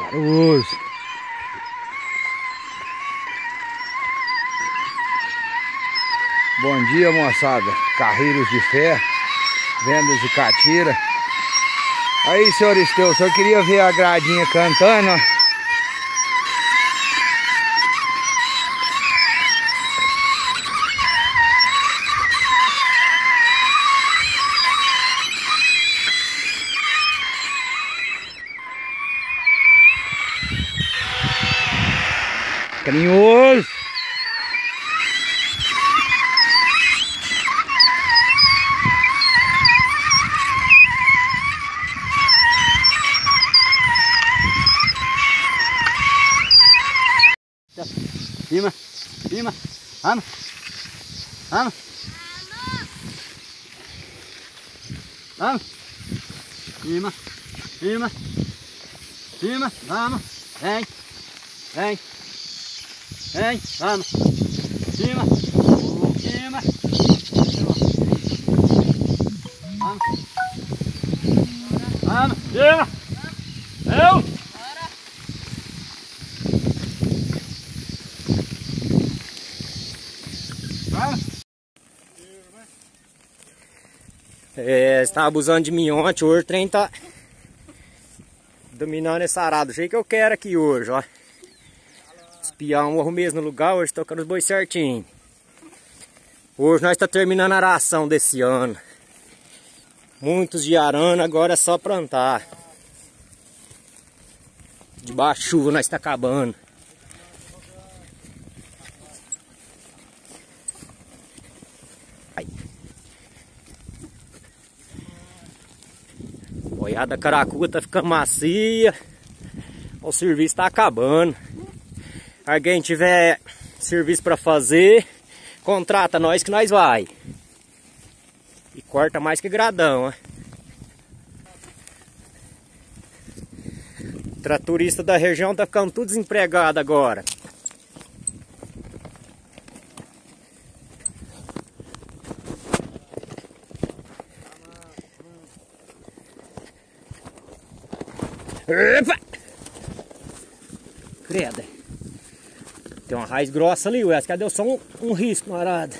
Barulhoso. Bom dia, moçada. Carreiros de fé, vendas de catira. Aí, senhor Esteu, só queria ver a gradinha cantando, ó. Carinhoso. Cima, cima, vamos, vamos, vamos, cima, cima, cima, vamos, vem, vem, vem, vamos, cima, cima, vamos, vamos, cima, eu. É, você tá abusando de mim ontem, hoje o trem tá dominando essa arada do jeito que eu quero aqui hoje, ó. Espiar um ovo mesmo no lugar, hoje tocando os bois certinho. Hoje nós tá terminando a aração desse ano. Muitos de arana, agora é só plantar. Debaixo da chuva nós tá acabando. Boiada caracuca tá ficando macia. O serviço tá acabando. Alguém tiver serviço pra fazer, contrata nós que nós vai. E corta mais que gradão, ó. Tratorista da região tá ficando tudo desempregado agora. Epa! Creda. Tem uma raiz grossa ali, Wes. Cadê só um risco na arada?